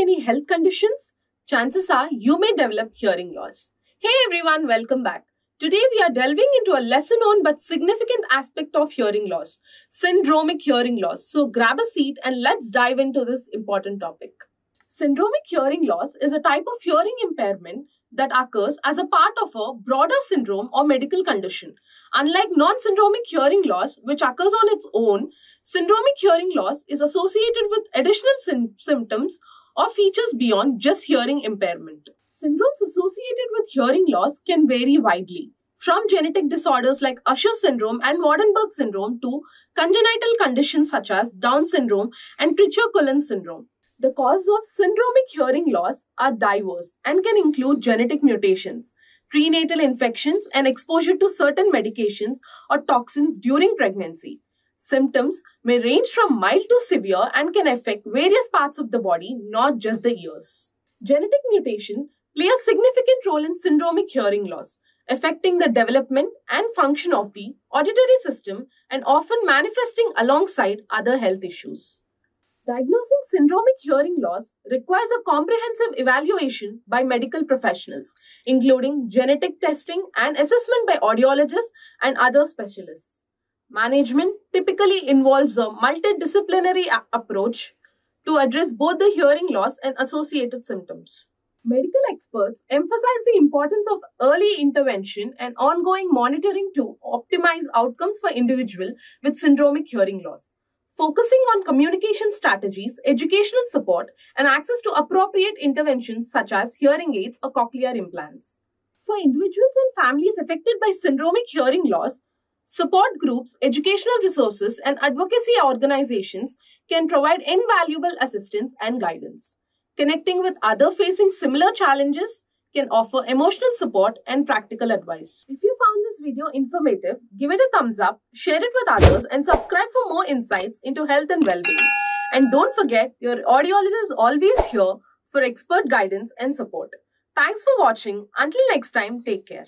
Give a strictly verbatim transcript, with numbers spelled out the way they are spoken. any health conditions, chances are you may develop hearing loss. Hey everyone, welcome back. Today we are delving into a lesser known but significant aspect of hearing loss, syndromic hearing loss. So grab a seat and let's dive into this important topic. Syndromic hearing loss is a type of hearing impairment that occurs as a part of a broader syndrome or medical condition. Unlike non-syndromic hearing loss, which occurs on its own, syndromic hearing loss is associated with additional symptoms or features beyond just hearing impairment. Syndromes associated with hearing loss can vary widely, from genetic disorders like Usher syndrome and Waardenburg syndrome to congenital conditions such as Down syndrome and Treacher Collins syndrome. The causes of syndromic hearing loss are diverse and can include genetic mutations, prenatal infections, and exposure to certain medications or toxins during pregnancy. Symptoms may range from mild to severe and can affect various parts of the body, not just the ears. Genetic mutation plays a significant role in syndromic hearing loss, affecting the development and function of the auditory system and often manifesting alongside other health issues. Diagnosing syndromic hearing loss requires a comprehensive evaluation by medical professionals, including genetic testing and assessment by audiologists and other specialists. Management typically involves a multidisciplinary approach to address both the hearing loss and associated symptoms. Medical experts emphasize the importance of early intervention and ongoing monitoring to optimize outcomes for individuals with syndromic hearing loss, focusing on communication strategies, educational support, and access to appropriate interventions such as hearing aids or cochlear implants. For individuals and families affected by syndromic hearing loss, support groups, educational resources, and advocacy organizations can provide invaluable assistance and guidance. Connecting with others facing similar challenges can offer emotional support and practical advice. If you found this video informative, give it a thumbs up, share it with others, and subscribe for more insights into health and well-being. And don't forget, your audiologist is always here for expert guidance and support. Thanks for watching. Until next time, take care.